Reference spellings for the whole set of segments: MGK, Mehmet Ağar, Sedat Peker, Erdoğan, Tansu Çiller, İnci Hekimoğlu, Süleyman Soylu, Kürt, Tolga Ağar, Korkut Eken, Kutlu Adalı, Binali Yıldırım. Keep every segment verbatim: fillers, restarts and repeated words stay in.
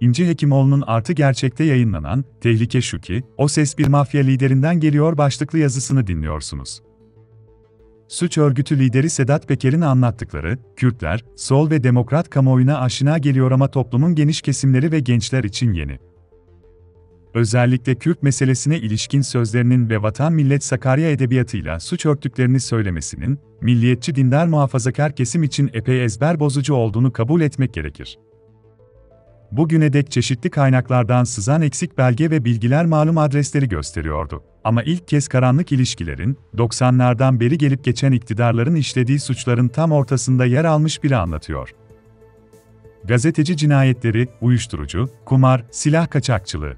İnci Hekimoğlu'nun Artı Gerçek'te yayınlanan "Tehlike Şu Ki, O Ses Bir Mafya Liderinden Geliyor" başlıklı yazısını dinliyorsunuz. Suç örgütü lideri Sedat Peker'in anlattıkları, Kürtler, sol ve demokrat kamuoyuna aşina geliyor ama toplumun geniş kesimleri ve gençler için yeni. Özellikle Kürt meselesine ilişkin sözlerinin ve Vatan Millet Sakarya edebiyatıyla suç örttüklerini söylemesinin, milliyetçi dindar muhafazakar kesim için epey ezber bozucu olduğunu kabul etmek gerekir. Bugüne dek çeşitli kaynaklardan sızan eksik belge ve bilgiler malum adresleri gösteriyordu. Ama ilk kez karanlık ilişkilerin, doksanlardan beri gelip geçen iktidarların işlediği suçların tam ortasında yer almış biri anlatıyor. Gazeteci cinayetleri, uyuşturucu, kumar, silah kaçakçılığı.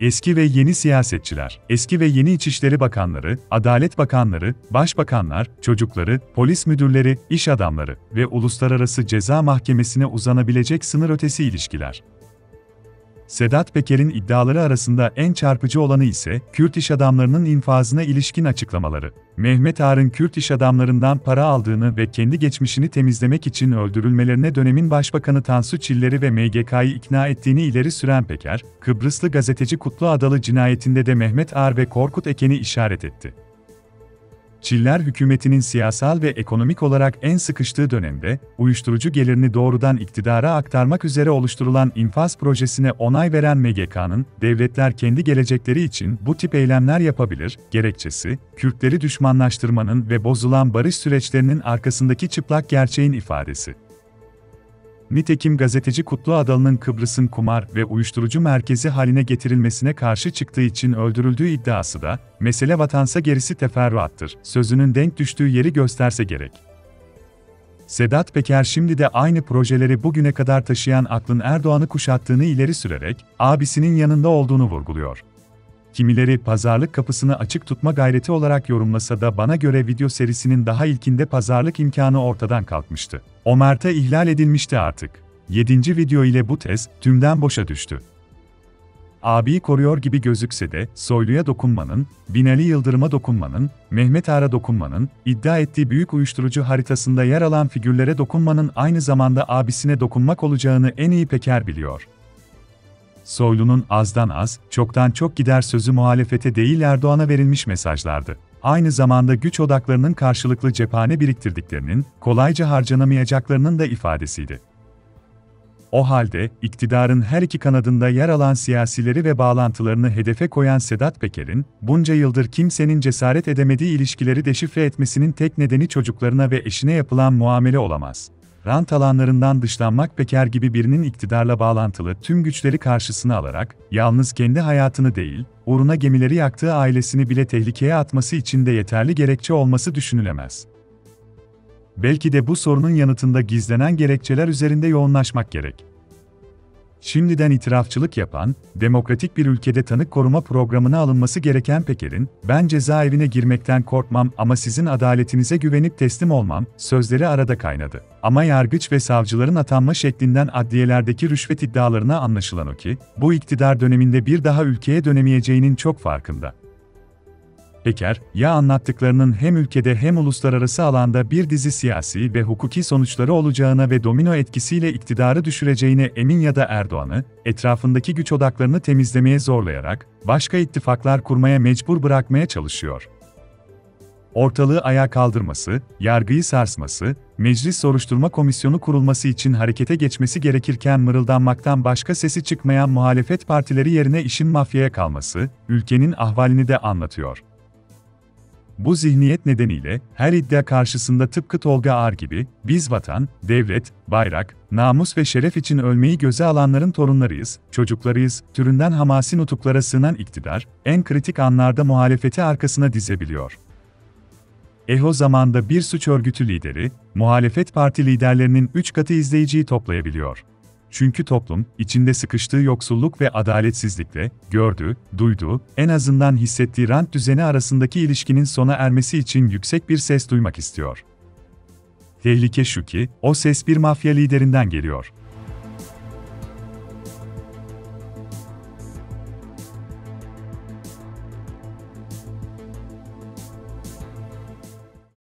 Eski ve yeni siyasetçiler, eski ve yeni İçişleri Bakanları, Adalet Bakanları, Başbakanlar, çocukları, polis müdürleri, iş adamları ve Uluslararası Ceza Mahkemesi'ne uzanabilecek sınır ötesi ilişkiler. Sedat Peker'in iddiaları arasında en çarpıcı olanı ise Kürt iş adamlarının infazına ilişkin açıklamaları. Mehmet Ağar'ın Kürt iş adamlarından para aldığını ve kendi geçmişini temizlemek için öldürülmelerine dönemin Başbakanı Tansu Çiller'i ve M G K'yı ikna ettiğini ileri süren Peker, Kıbrıslı gazeteci Kutlu Adalı cinayetinde de Mehmet Ağar ve Korkut Eken'i işaret etti. Çiller hükümetinin siyasal ve ekonomik olarak en sıkıştığı dönemde, uyuşturucu gelirini doğrudan iktidara aktarmak üzere oluşturulan infaz projesine onay veren M G K'nın, devletler kendi gelecekleri için bu tip eylemler yapabilir, gerekçesi, Kürtleri düşmanlaştırmanın ve bozulan barış süreçlerinin arkasındaki çıplak gerçeğin ifadesi. Nitekim gazeteci Kutlu Adalı'nın Kıbrıs'ın kumar ve uyuşturucu merkezi haline getirilmesine karşı çıktığı için öldürüldüğü iddiası da, mesele vatansa gerisi teferruattır sözünün denk düştüğü yeri gösterse gerek. Sedat Peker şimdi de aynı projeleri bugüne kadar taşıyan aklın Erdoğan'ı kuşattığını ileri sürerek, abisinin yanında olduğunu vurguluyor. Kimileri pazarlık kapısını açık tutma gayreti olarak yorumlasa da bana göre video serisinin daha ilkinde pazarlık imkanı ortadan kalkmıştı. O Mart'a ihlal edilmişti artık. Yedinci video ile bu tez tümden boşa düştü. Abiyi koruyor gibi gözükse de Soylu'ya dokunmanın, Binali Yıldırım'a dokunmanın, Mehmet Ağar'a dokunmanın, iddia ettiği büyük uyuşturucu haritasında yer alan figürlere dokunmanın aynı zamanda abisine dokunmak olacağını en iyi Peker biliyor. Soylu'nun azdan az, çoktan çok gider sözü muhalefete değil Erdoğan'a verilmiş mesajlardı. Aynı zamanda güç odaklarının karşılıklı cephane biriktirdiklerinin, kolayca harcanamayacaklarının da ifadesiydi. O halde, iktidarın her iki kanadında yer alan siyasileri ve bağlantılarını hedefe koyan Sedat Peker'in, bunca yıldır kimsenin cesaret edemediği ilişkileri deşifre etmesinin tek nedeni çocuklarına ve eşine yapılan muamele olamaz. Rant alanlarından dışlanmak Peker gibi birinin iktidarla bağlantılı tüm güçleri karşısına alarak, yalnız kendi hayatını değil, uğruna gemileri yaktığı ailesini bile tehlikeye atması için de yeterli gerekçe olması düşünülemez. Belki de bu sorunun yanıtında gizlenen gerekçeler üzerinde yoğunlaşmak gerek. Şimdiden itirafçılık yapan, demokratik bir ülkede tanık koruma programına alınması gereken Peker'in, "Ben cezaevine girmekten korkmam ama sizin adaletinize güvenip teslim olmam" sözleri arada kaynadı. Ama yargıç ve savcıların atanma şeklinden adliyelerdeki rüşvet iddialarına anlaşılan o ki, bu iktidar döneminde bir daha ülkeye dönemeyeceğinin çok farkında. Peker, ya anlattıklarının hem ülkede hem uluslararası alanda bir dizi siyasi ve hukuki sonuçları olacağına ve domino etkisiyle iktidarı düşüreceğine emin ya da Erdoğan'ı, etrafındaki güç odaklarını temizlemeye zorlayarak, başka ittifaklar kurmaya mecbur bırakmaya çalışıyor. Ortalığı ayağa kaldırması, yargıyı sarsması, meclis soruşturma komisyonu kurulması için harekete geçmesi gerekirken mırıldanmaktan başka sesi çıkmayan muhalefet partileri yerine işin mafyaya kalması, ülkenin ahvalini de anlatıyor. Bu zihniyet nedeniyle, her iddia karşısında tıpkı Tolga Ağar gibi, biz vatan, devlet, bayrak, namus ve şeref için ölmeyi göze alanların torunlarıyız, çocuklarıyız, türünden hamasi nutuklara sığınan iktidar, en kritik anlarda muhalefeti arkasına dizebiliyor. Eh o zaman da bir suç örgütü lideri, muhalefet parti liderlerinin üç katı izleyiciyi toplayabiliyor. Çünkü toplum, içinde sıkıştığı yoksulluk ve adaletsizlikle, gördüğü, duyduğu, en azından hissettiği rant düzeni arasındaki ilişkinin sona ermesi için yüksek bir ses duymak istiyor. Tehlike şu ki, o ses bir mafya liderinden geliyor.